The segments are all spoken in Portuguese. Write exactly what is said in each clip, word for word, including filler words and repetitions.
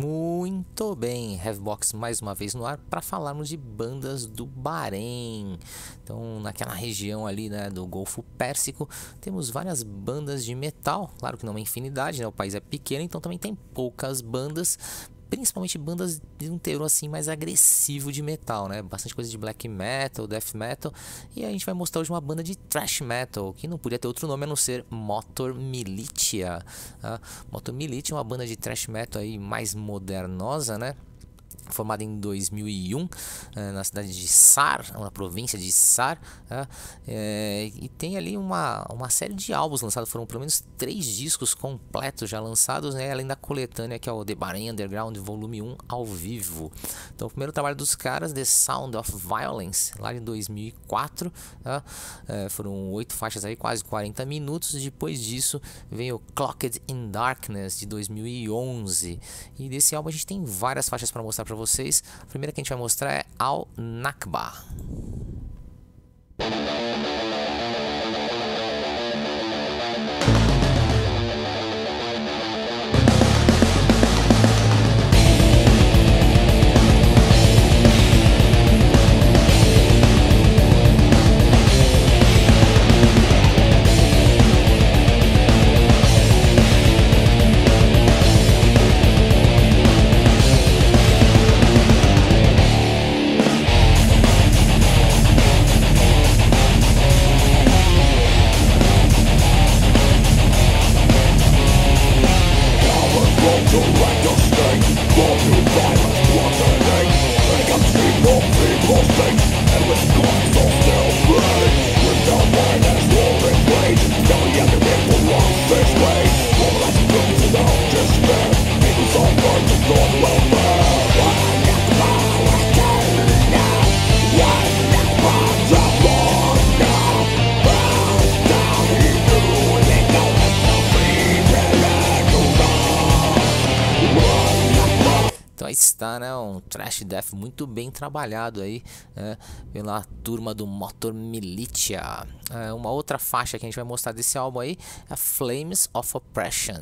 Muito bem, Revbox mais uma vez no ar para falarmos de bandas do Bahrein. Então, naquela região ali, né, do Golfo Pérsico, temos várias bandas de metal. Claro que não é uma infinidade, né? O país é pequeno, então também tem poucas bandas, principalmente bandas de um teor assim mais agressivo de metal, né? Bastante coisa de black metal, death metal. E a gente vai mostrar hoje uma banda de thrash metal, que não podia ter outro nome a não ser Motör Militia. Ah, Motör Militia é uma banda de thrash metal aí mais modernosa, né? Formada em dois mil e um na cidade de Saar, na província de Saar, é, e tem ali uma, uma série de álbuns lançados. Foram pelo menos três discos completos já lançados, né, além da coletânea que é o The Bahrain Underground Volume um ao vivo. Então o primeiro trabalho dos caras, The Sound of Violence, lá de dois mil e quatro, é, foram oito faixas aí, quase quarenta minutos. Depois disso veio o Cloaked in Darkness de dois mil e onze, e desse álbum a gente tem várias faixas para mostrar para vocês. A primeira que a gente vai mostrar é Al Nakba. Está, né, um thrash death muito bem trabalhado aí, é, pela turma do Motör Militia. É, uma outra faixa que a gente vai mostrar desse álbum aí é Flames of Oppression.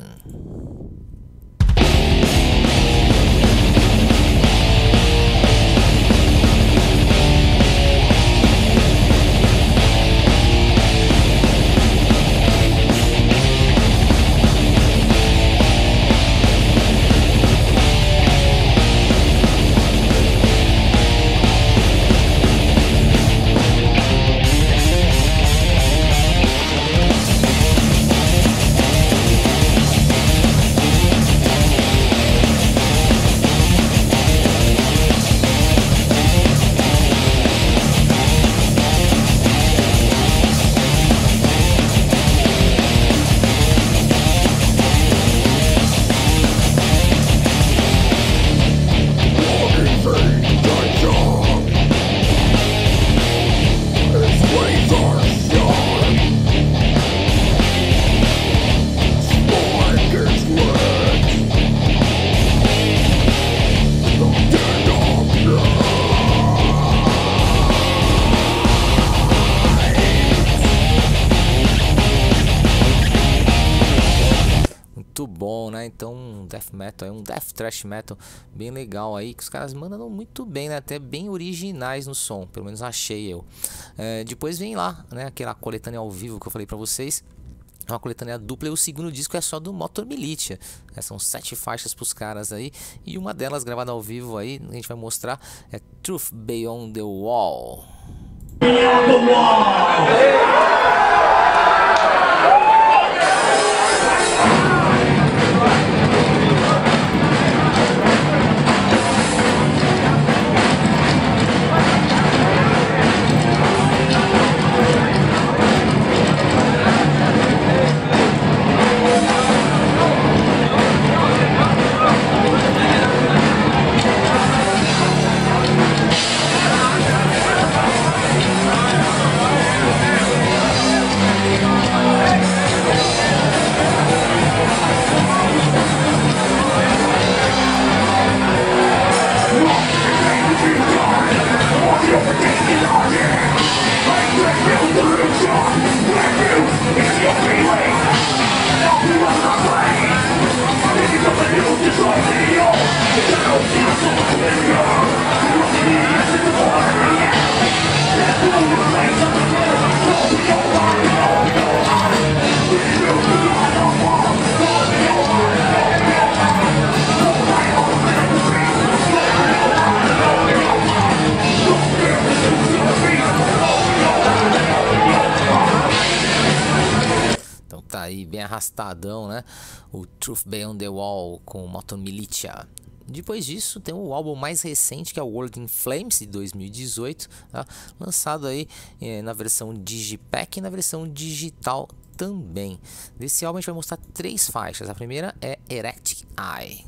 Então um death metal, um death thrash metal bem legal aí, que os caras mandam muito bem, né? Até bem originais no som, pelo menos achei eu. É, depois vem lá, né, aquela coletânea ao vivo que eu falei pra vocês. É uma coletânea dupla e o segundo disco é só do Motör Militia. É, são sete faixas para os caras aí, e uma delas gravada ao vivo aí, a gente vai mostrar, é Truth Beyond the Wall. Beyond the Wall! tá aí bem arrastadão, né? O Truth Beyond the Wall com o Motör Militia. Depois disso tem o álbum mais recente, que é o World in Flames de dois mil e dezoito, tá? Lançado aí eh, na versão Digipack e na versão digital também. Desse álbum a gente vai mostrar três faixas. A primeira é Heretic Eye.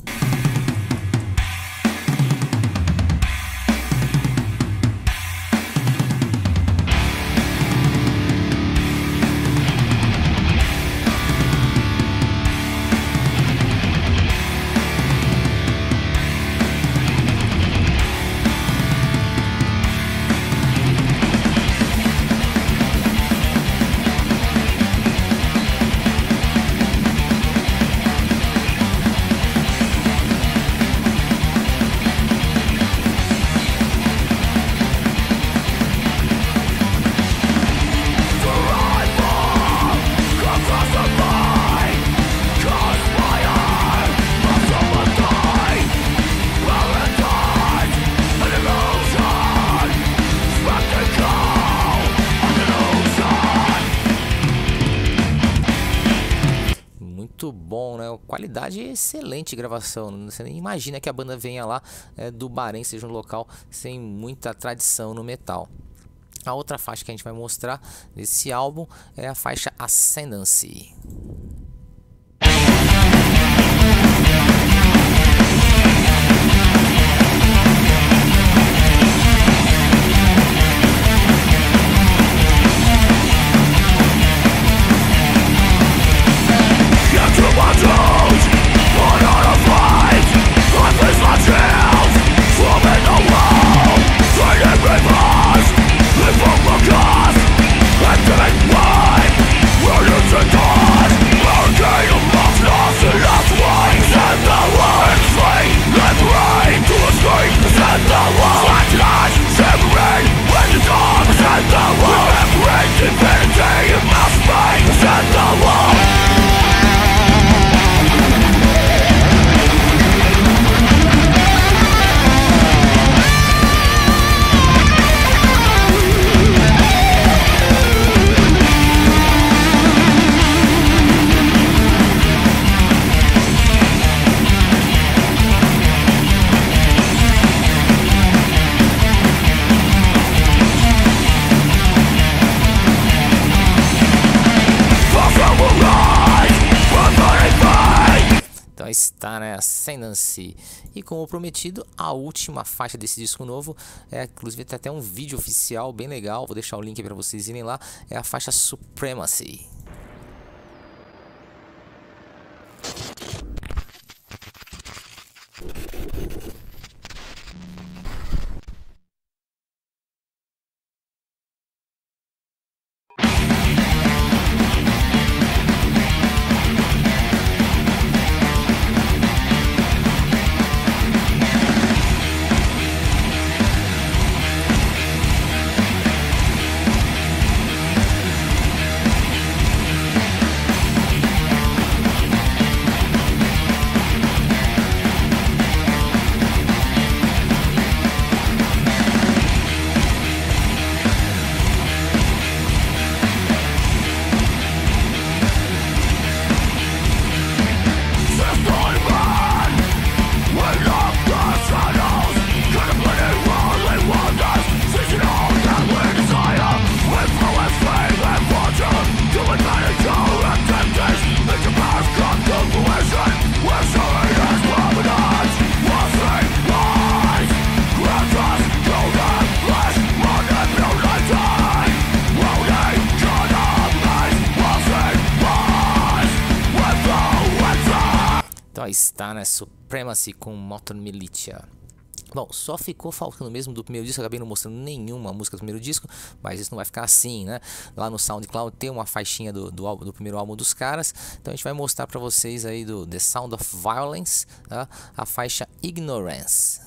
Bom, né? Qualidade excelente de gravação. Você nem imagina que a banda venha lá é, do Bahrein, seja um local sem muita tradição no metal. A outra faixa que a gente vai mostrar desse álbum é a faixa Ascendancy. Está, né? Ascendancy. E como prometido, a última faixa desse disco novo é, inclusive tem até um vídeo oficial bem legal, vou deixar o link para vocês irem lá, é a faixa Supremacy. Está, né? Supremacy com Motör Militia. Bom, só ficou faltando mesmo do primeiro disco, eu acabei não mostrando nenhuma música do primeiro disco, mas isso não vai ficar assim, né? Lá no Soundcloud tem uma faixinha do, do, álbum, do primeiro álbum dos caras, então a gente vai mostrar para vocês aí do The Sound of Violence, tá? A faixa Ignorance.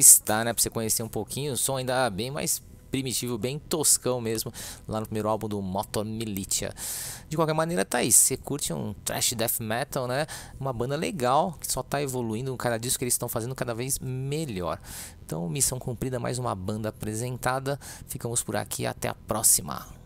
está, né, para você conhecer um pouquinho. O som ainda é bem mais primitivo, bem toscão mesmo, lá no primeiro álbum do Motör Militia. De qualquer maneira, tá aí, você curte um thrash death metal, né, uma banda legal, que só tá evoluindo, cada disco que eles estão fazendo cada vez melhor. Então, missão cumprida, mais uma banda apresentada, ficamos por aqui, até a próxima.